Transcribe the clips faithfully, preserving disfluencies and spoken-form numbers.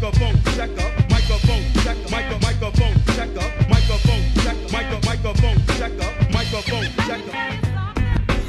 microphone checker, microphone checker, microphone checker, microphone checker, microphone checker, microphone checker.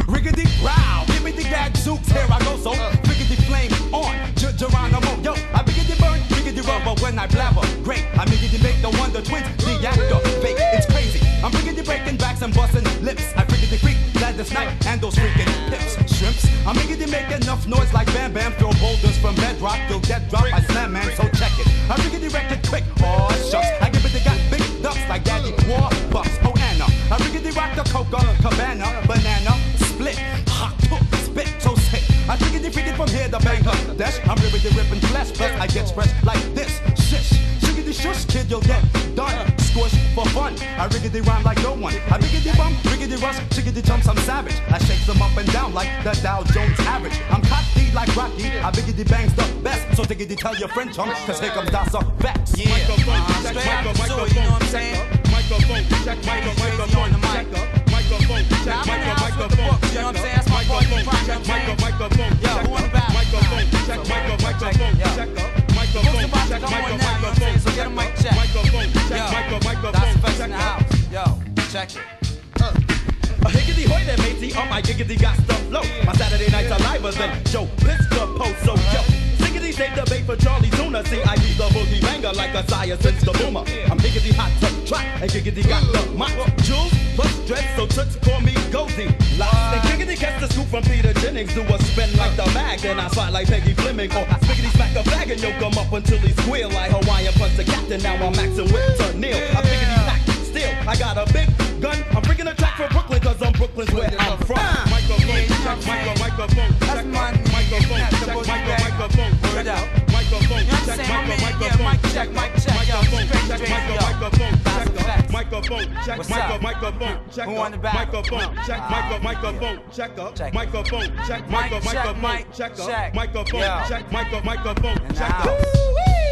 Riggedy row, give me the gadzooks, here I go, so riggedy flame on, Geronimo, yo, I riggedy burn, riggedy rubber when I blabber, great, I riggedy make the Wonder Twins, the actor, fake, it's crazy, I'm riggedy breaking backs and busting lips, I riggedy freak, glad this night, and those freaking hips, shrimps, I'm riggedy make enough noise like Bam Bam, throw boulders from bedrock, till dead drop, I slam man, so check it, I riggedy wreck it quick, oh shucks, I give it the got big ducks like Daddy War Bucks, oh Anna, I riggedy rock the Coca Cabana, banana, split, hot, spit, so sick, I riggedy freaking from here to Bangkok, dash, I'm riggedy ripping flesh, plus I get fresh like this, shish, riggedy shush, kid, you'll get done, squish for fun, I riggedy rhyme like no one, I riggedy bum, riggedy rush, chickity jumps, I'm savage, I shake them up and down like the Dow Jones average, I'm cocky like Rocky, I riggedy bangs the best, so tiggity tell your friend chumps, cause here comes that's a facts. Yeah, I'm straight out the zoo, you know what I'm saying? Microphone, check, microphone, check, microphone, check, microphone, check, you know what I'm saying? That's my boy, you know microphone, yo, who in the back? Microphone, check, microphone, check, microphone, check, microphone, so get a mic check. Microphone, check, microphone, that's the best in the house. Yo, check it. Uh. A higgity hoy there, matey. On my giggity got stuff low. My Saturday nights are liver than Joe Blitz the post. So yo, siggity take the bait for Charlie Tuna. See, I be the boogie banger like a sire since the boomer. I'm higgity hot to trot and giggity got the mop. Jules plus dread, so toots call me Goldie. And giggity catch the scoop from Peter Jennings. Do a spin like the bag, then I spot like Peggy Fleming. Or spiggity smack a bag and yoke him up until he squeal. Like Hawaiian punch the captain, now I'm maxing with Turnil. I piggity pack, still, I got a big gun. I'm freaking a track from Brooklyn, cause I'm Brooklyn's where I'm from. Microphone, check, microphone, check, microphone, check, microphone, check out. Microphone, check, microphone, check, microphone, check, microphone, check. Microphone, check, microphone, microphone, check, microphone, check, microphone, check, microphone, check, microphone, check, microphone, check, microphone, check.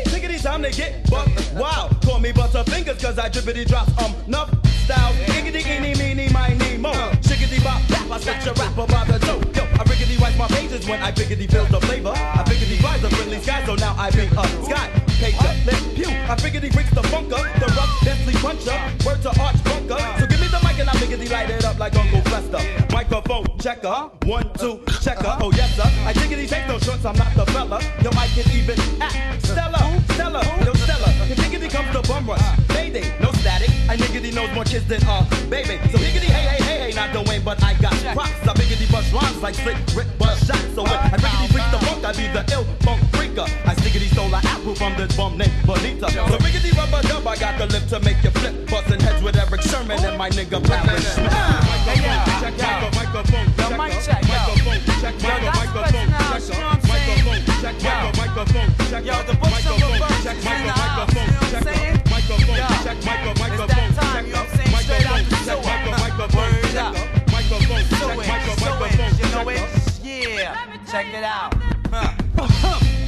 Tickety time to get bucked. Wow, call me Butterfingers cause I drippity drops um nuff style. Giggity eeny meeny miny mo. Shiggity bop bap, I set your rapper by the dope. Yo, I riggity write my pages when I biggity build the flavor. I biggity rise the friendly sky, so now I big up sky. Paper, lip, pew, I biggity breaks the funk up. The rough, densely puncher, word to arch bunker. So give me the mic and I biggity light it up like Uncle Fester. Microphone checker, one, two, checker, oh yes sir. I diggity take no shorts, I'm not the fella. Yo, I can even act. Stella, Stella, yo Stella. If diggity comes the bum rush, mayday, no static. I niggity knows more kids than uh, baby. So diggity, hey, hey, hey, hey, not the way, but I got props. I biggity bust rhymes like slick, rip, bust shots. So when I biggity freak the funk, I be the ill funk freaker. I stiggity stole an apple from the bum named Bonita. So riggedy rubber dub, I got the lip to make you flip. Bustin' heads with Eric Sherman and my nigga Ballard Smith. Microphone, check, microphone, check, microphone, check, microphone, check, microphone, check, microphone, check, microphone, check, microphone, check, microphone, check, microphone, check, microphone, check, microphone, check, microphone, check, yeah, check it out.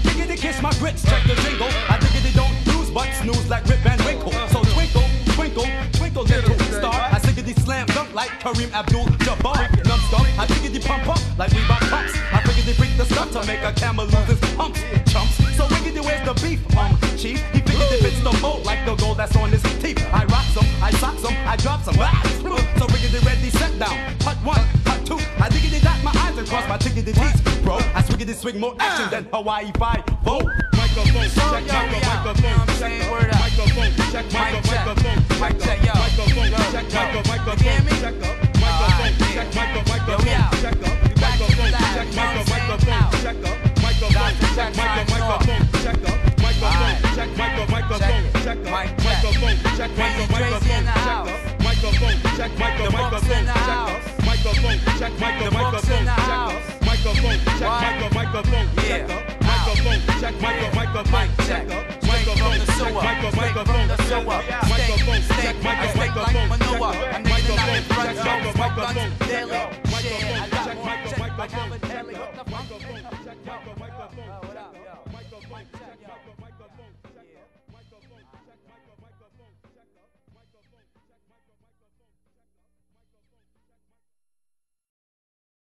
Diggity kiss my grits, check the jingle. I diggity don't lose, but snooze like Rip Van Winkle. So twinkle, twinkle, twinkle, little star. I diggity slam dunk like Kareem Abdul-Jabbar. Numbskull, I diggity pump up like we buy pumps. I diggity break the stuff to make a camel lose his pumps, chumps. So diggity where's the beef, um, chief? He figured it fits the mold like the gold that's on his teeth. I rock some, I sock some, I drop some. So diggity ready, set down. Hut one, hut two. I diggity dot my eyes and cross my diggity teeth, bro. I diggity swing more action than Hawaii Five. Vote. Microphone, check, microphone, check, microphone, check, microphone, check, microphone, check, microphone, check, microphone, check, microphone, check, microphone, check, microphone, check, microphone, check, microphone, check, microphone, check, microphone, check, microphone, check, microphone, check. Microphone, check, microphone, microphone, check, microphone, check, microphone, check, microphone, check, microphone, check, microphone, check, microphone, check, microphone, check, microphone, microphone, check, microphone, check, microphone, check, microphone,